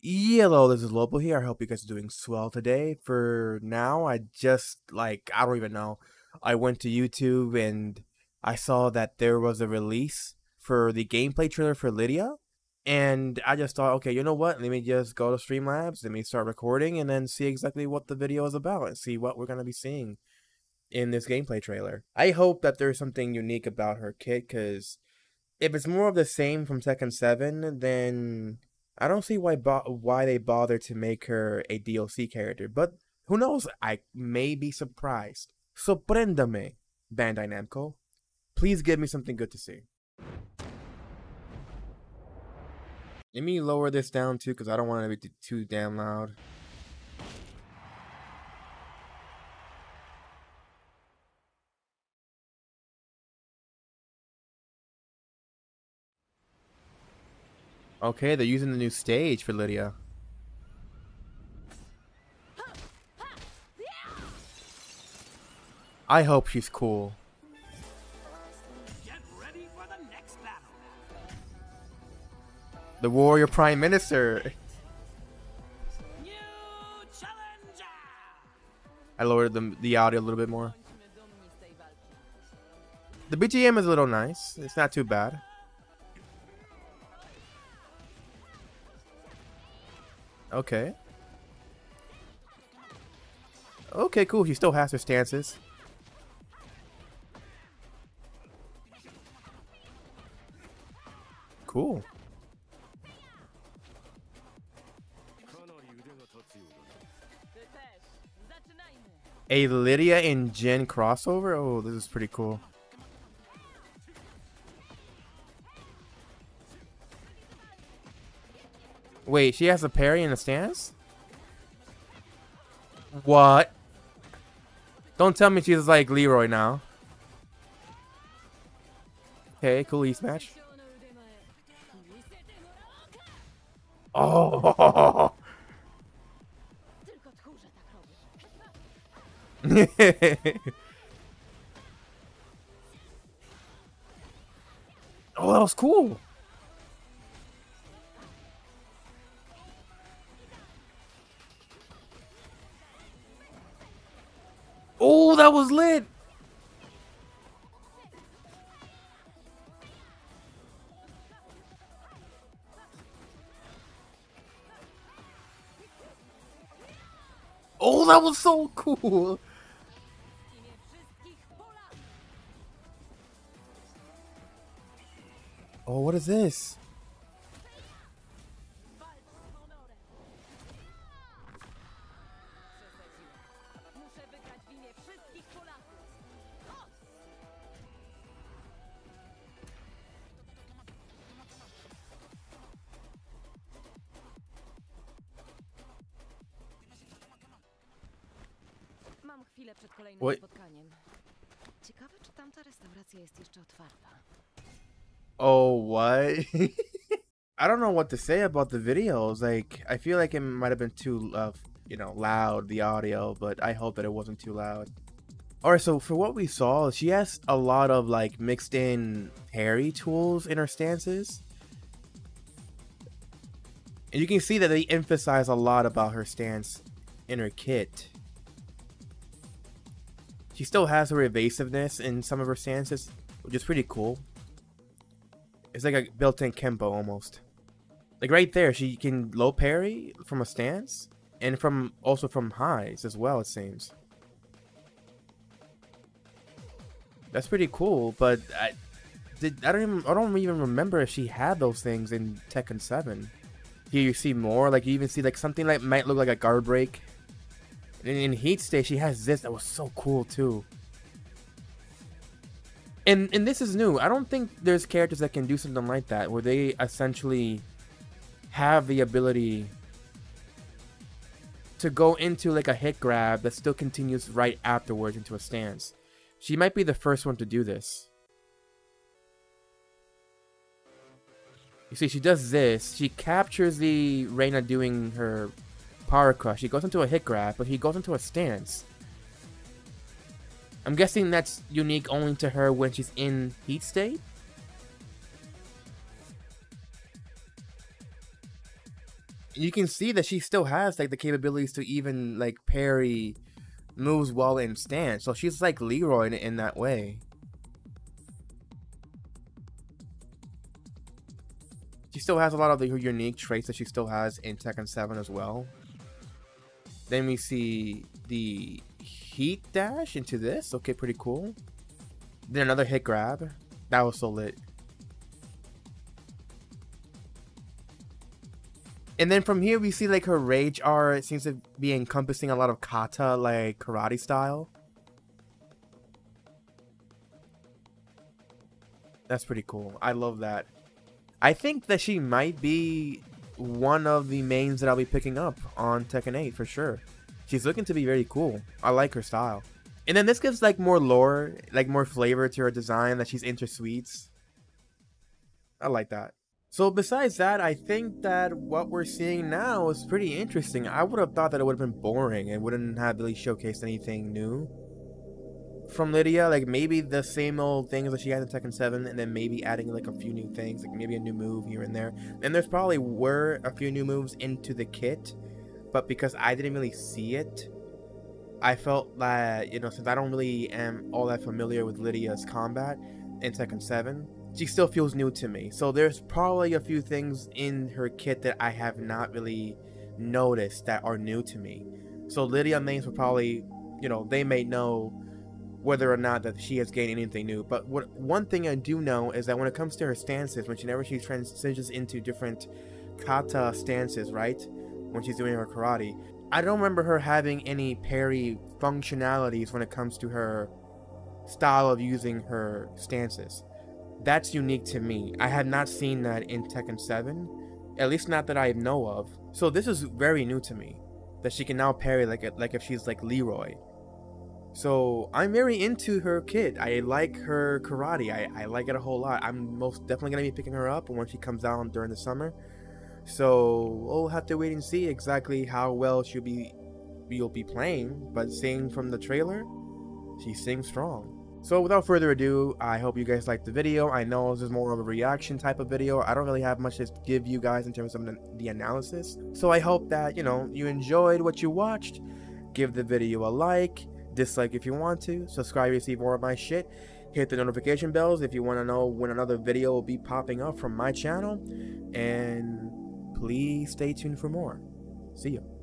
Hello, this is Lopo here. I hope you guys are doing swell today. For now, I just, I don't even know. I went to YouTube and I saw that there was a release for the gameplay trailer for Lidia. And I just thought, okay, you know what? Let me just go to Streamlabs, let me start recording, and then see exactly what the video is about and see what we're going to be seeing in this gameplay trailer. I hope that there's something unique about her kit, because if it's more of the same from Tekken 7, then I don't see why they bother to make her a DLC character, but who knows? I may be surprised. Sorprendame, Bandai Namco. Please give me something good to see. Let me lower this down too, because I don't want it to be too damn loud. Okay, they're using the new stage for Lidia. I hope she's cool. Get ready for the next battle. The Warrior Prime Minister. New challenger. I lowered the audio a little bit more. The BGM is a little nice. It's not too bad. Okay. Okay, cool. He still has her stances. Cool. A Lidia and Jin crossover? Oh, this is pretty cool. Wait, she has a parry and a stance? What? Don't tell me she's like Leroy now. Okay, cool East match. Oh! Oh, that was cool. Oh, that was lit. Oh, that was so cool. Oh, what is this? Wait. Oh, what? I don't know what to say about the videos. Like, I feel like it might have been too, you know, loud, the audio, but I hope that it wasn't too loud. Alright, so for what we saw, she has a lot of, mixed in parry tools in her stances. And you can see that they emphasize a lot about her stance in her kit. She still has her evasiveness in some of her stances, which is pretty cool. It's like a built-in kempo almost. Like right there, she can low parry from a stance, and also from highs as well, it seems. That's pretty cool, but I don't even remember if she had those things in Tekken 7. Here you see more, like you even see something like might look like a guard break. In Heat State, she has this. That was so cool, too. And this is new. I don't think there's characters that can do something like that, where they essentially have the ability to go into, a hit grab that still continues right afterwards into a stance. She might be the first one to do this. You see, she does this. She captures the Reina doing her power crush. He goes into a hit grab, but he goes into a stance. I'm guessing that's unique only to her when she's in heat state? You can see that she still has like the capabilities to even like parry moves while in stance. So she's like Leroy in that way. She still has a lot of the unique traits that she still has in Tekken 7 as well. Then we see the heat dash into this. Okay, pretty cool. Then another hit grab. That was so lit. And then from here, we see like her rage art seems to be encompassing a lot of kata, like karate style. That's pretty cool. I love that. I think that she might be one of the mains that I'll be picking up on Tekken 8 for sure. She's looking to be very cool. I like her style. And then this gives like more lore, like more flavor to her design that she's into sweets. I like that. So besides that, I think that what we're seeing now is pretty interesting. I would have thought that it would have been boring and wouldn't have really showcased anything new from Lidia. Like maybe the same old things that she had in Tekken 7 and then maybe adding like a few new things, like maybe a new move here and there. And there's probably were a few new moves into the kit, but because I didn't really see it, I felt that, you know, since I don't really am all that familiar with Lidia's combat in Tekken 7, she still feels new to me, so there's probably a few things in her kit that I have not really noticed that are new to me. So Lidia mains will probably, you know, they may know whether or not that she has gained anything new. But what one thing I do know is that when it comes to her stances, whenever she transitions into different kata stances, right, when she's doing her karate, I don't remember her having any parry functionalities when it comes to her style of using her stances. That's unique to me. I have not seen that in Tekken 7, at least not that I know of. So this is very new to me, that she can now parry like if she's like Leroy. So I'm very into her kit. I like her karate. I like it a whole lot. I'm most definitely going to be picking her up when she comes out during the summer. So we'll have to wait and see exactly how well you'll be playing. But seeing from the trailer, she seems strong. So without further ado, I hope you guys liked the video. I know this is more of a reaction type of video. I don't really have much to give you guys in terms of the analysis. So I hope that, you know, you enjoyed what you watched. Give the video a like, dislike if you want to, subscribe to receive more of my shit, hit the notification bells if you want to know when another video will be popping up from my channel, and please stay tuned for more. See you.